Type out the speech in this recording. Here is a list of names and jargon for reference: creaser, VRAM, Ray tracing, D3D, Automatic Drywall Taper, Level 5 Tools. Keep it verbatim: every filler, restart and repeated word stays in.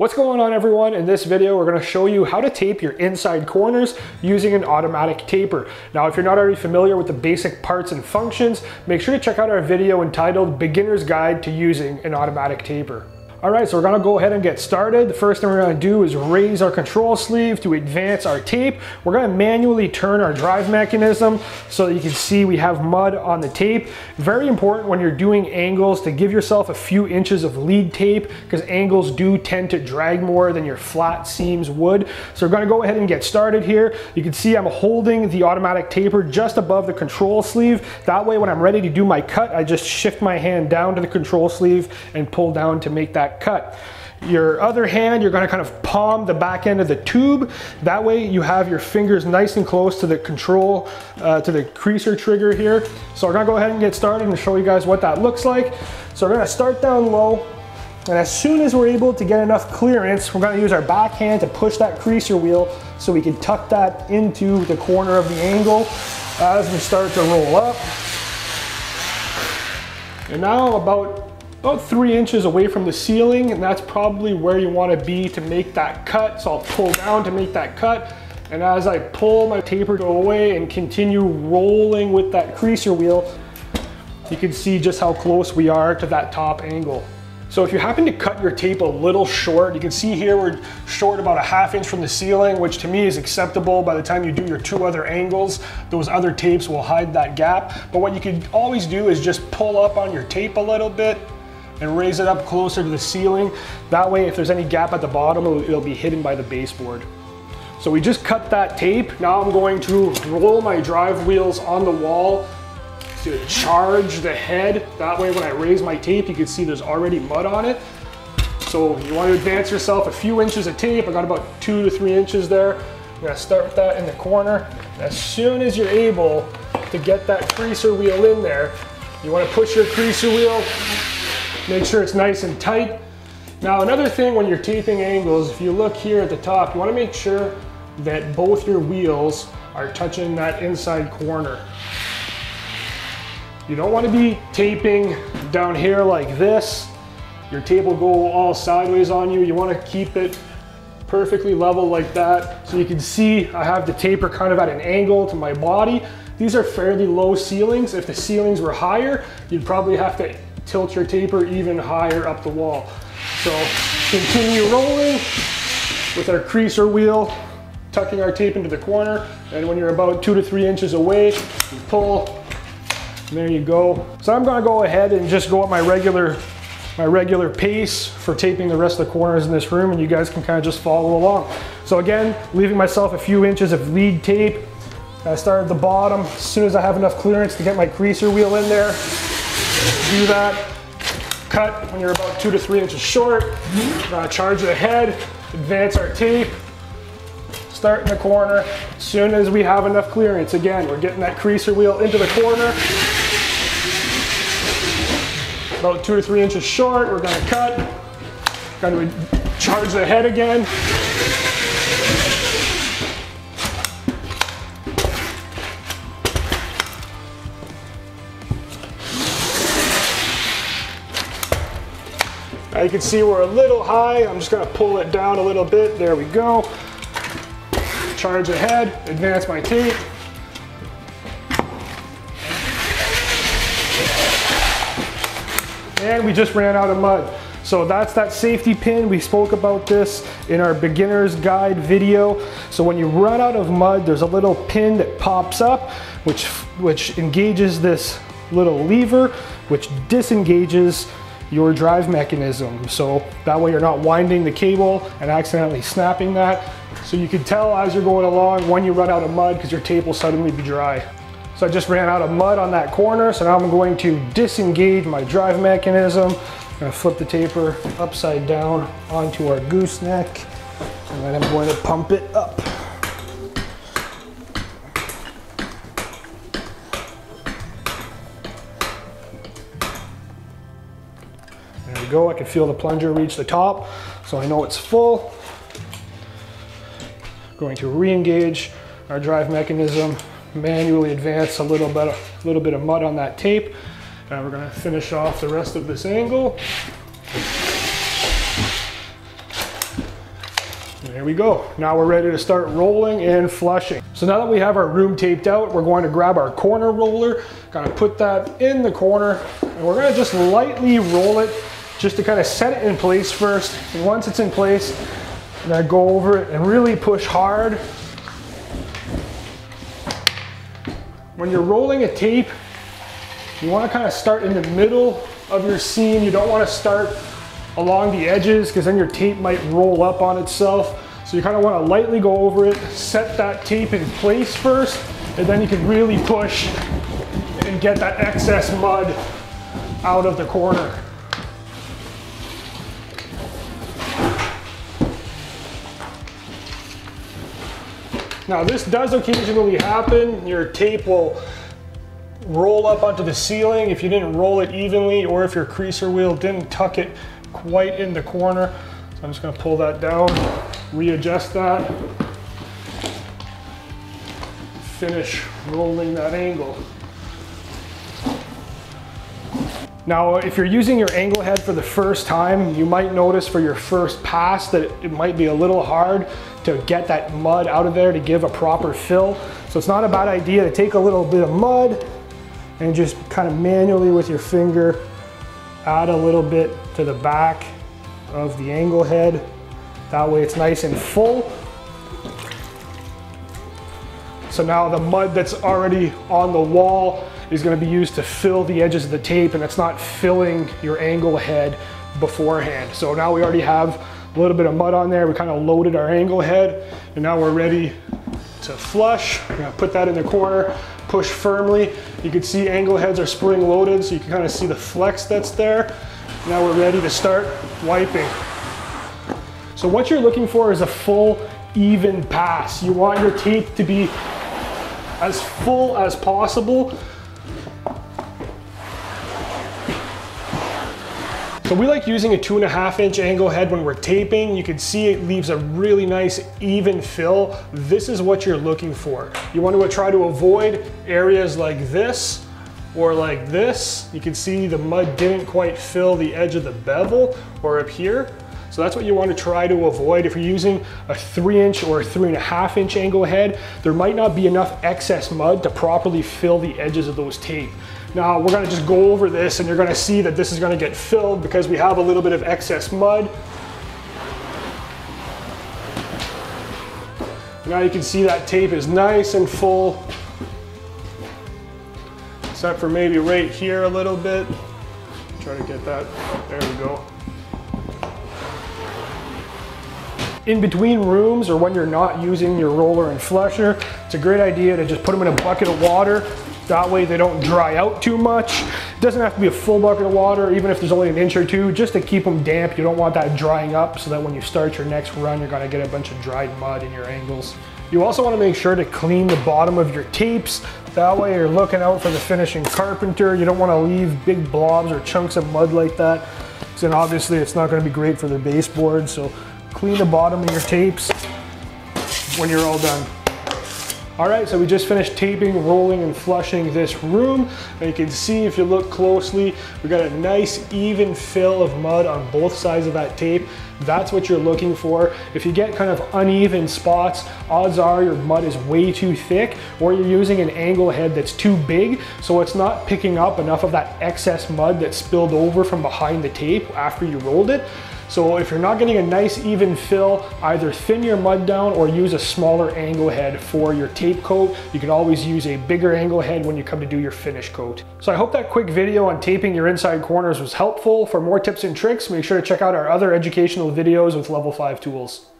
What's going on, everyone? In this video, we're gonna show you how to tape your inside corners using an automatic taper. Now, if you're not already familiar with the basic parts and functions, make sure to check out our video entitled Beginner's Guide to Using an Automatic Taper. All right, so we're gonna go ahead and get started. The first thing we're gonna do is raise our control sleeve to advance our tape. We're gonna manually turn our drive mechanism so that you can see we have mud on the tape. Very important when you're doing angles to give yourself a few inches of lead tape because angles do tend to drag more than your flat seams would. So we're gonna go ahead and get started here. You can see I'm holding the automatic taper just above the control sleeve. That way when I'm ready to do my cut, I just shift my hand down to the control sleeve and pull down to make that cut. Your other hand, you're going to kind of palm the back end of the tube. That way you have your fingers nice and close to the control, uh, to the creaser trigger here. So we're going to go ahead and get started and show you guys what that looks like. So we're going to start down low, and as soon as we're able to get enough clearance, we're going to use our back hand to push that creaser wheel so we can tuck that into the corner of the angle as we start to roll up. And now about about three inches away from the ceiling, and that's probably where you want to be to make that cut. So I'll pull down to make that cut, and as I pull my taper away and continue rolling with that creaser wheel, you can see just how close we are to that top angle. So if you happen to cut your tape a little short, you can see here we're short about a half inch from the ceiling, which to me is acceptable. By the time you do your two other angles, those other tapes will hide that gap. But what you can always do is just pull up on your tape a little bit and raise it up closer to the ceiling. That way, if there's any gap at the bottom, it'll, it'll be hidden by the baseboard. So we just cut that tape. Now I'm going to roll my drive wheels on the wall to charge the head. That way, when I raise my tape, you can see there's already mud on it. So you want to advance yourself a few inches of tape. I got about two to three inches there. I'm gonna start with that in the corner. As soon as you're able to get that creaser wheel in there, you want to push your creaser wheel. Make sure it's nice and tight. Now, another thing when you're taping angles, if you look here at the top, you want to make sure that both your wheels are touching that inside corner. You don't want to be taping down here like this. Your tape will go all sideways on you. You want to keep it perfectly level like that. So you can see I have the taper kind of at an angle to my body. These are fairly low ceilings. If the ceilings were higher, you'd probably have to tilt your taper even higher up the wall. So continue rolling with our creaser wheel, tucking our tape into the corner. And when you're about two to three inches away, you pull, and there you go. So I'm gonna go ahead and just go at my regular, my regular pace for taping the rest of the corners in this room, and you guys can kind of just follow along. So again, leaving myself a few inches of lead tape. I start at the bottom. As soon as I have enough clearance to get my creaser wheel in there, do that, cut when you're about two to three inches short, uh, charge the head, advance our tape, start in the corner. As soon as we have enough clearance, again, we're getting that creaser wheel into the corner. About two to three inches short, we're gonna cut, gonna charge the head again. You can see we're a little high. I'm just gonna pull it down a little bit. There we go. Charge ahead, advance my tape. And we just ran out of mud. So that's that safety pin. We spoke about this in our beginner's guide video. So when you run out of mud, there's a little pin that pops up, which, which engages this little lever, which disengages your drive mechanism. So that way you're not winding the cable and accidentally snapping that. So you can tell as you're going along when you run out of mud because your tape will suddenly be dry. So I just ran out of mud on that corner. So now I'm going to disengage my drive mechanism. I'm gonna flip the taper upside down onto our gooseneck, and then I'm going to pump it up. Go. I can feel the plunger reach the top, so I know it's full. Going to re-engage our drive mechanism, manually advance a little bit, a little bit of mud on that tape, and we're gonna finish off the rest of this angle. There we go. Now we're ready to start rolling and flushing. So now that we have our room taped out, we're going to grab our corner roller, kind of put that in the corner, and we're going to just lightly roll it just to kind of set it in place first. And once it's in place, then I go over it and really push hard. When you're rolling a tape, you want to kind of start in the middle of your seam. You don't want to start along the edges because then your tape might roll up on itself. So you kind of want to lightly go over it, set that tape in place first, and then you can really push and get that excess mud out of the corner. Now this does occasionally happen. Your tape will roll up onto the ceiling if you didn't roll it evenly or if your creaser wheel didn't tuck it quite in the corner. So I'm just going to pull that down, readjust that, finish rolling that angle. Now, if you're using your angle head for the first time, you might notice for your first pass that it might be a little hard to get that mud out of there to give a proper fill. So it's not a bad idea to take a little bit of mud and just kind of manually with your finger add a little bit to the back of the angle head. That way it's nice and full. So now the mud that's already on the wall is going to be used to fill the edges of the tape, and it's not filling your angle head beforehand. So now we already have a little bit of mud on there. We kind of loaded our angle head, and now we're ready to flush. We're going to put that in the corner, push firmly. You can see angle heads are spring loaded, so you can kind of see the flex that's there. Now we're ready to start wiping. So what you're looking for is a full, even pass. You want your tape to be as full as possible. So we like using a two and a half inch angle head when we're taping. You can see it leaves a really nice even fill. This is what you're looking for. You want to try to avoid areas like this or like this. You can see the mud didn't quite fill the edge of the bevel or up here. So that's what you want to try to avoid. If you're using a three inch or a three and a half inch angle head, there might not be enough excess mud to properly fill the edges of those tape. Now we're gonna just go over this and you're gonna see that this is gonna get filled because we have a little bit of excess mud. Now you can see that tape is nice and full, except for maybe right here a little bit. Try to get that, there we go. In between rooms or when you're not using your roller and flusher, it's a great idea to just put them in a bucket of water. That way they don't dry out too much. It doesn't have to be a full bucket of water, even if there's only an inch or two, just to keep them damp. You don't want that drying up so that when you start your next run, you're gonna get a bunch of dried mud in your angles. You also wanna make sure to clean the bottom of your tapes. That way you're looking out for the finishing carpenter. You don't wanna leave big blobs or chunks of mud like that, because then obviously it's not gonna be great for the baseboard. So clean the bottom of your tapes when you're all done. All right, so we just finished taping, rolling, and flushing this room. And you can see if you look closely, we got a nice even fill of mud on both sides of that tape. That's what you're looking for. If you get kind of uneven spots, odds are your mud is way too thick or you're using an angle head that's too big, so it's not picking up enough of that excess mud that spilled over from behind the tape after you rolled it. So if you're not getting a nice even fill, either thin your mud down or use a smaller angle head for your tape coat. You can always use a bigger angle head when you come to do your finish coat. So I hope that quick video on taping your inside corners was helpful. For more tips and tricks, make sure to check out our other educational videos with Level five Tools.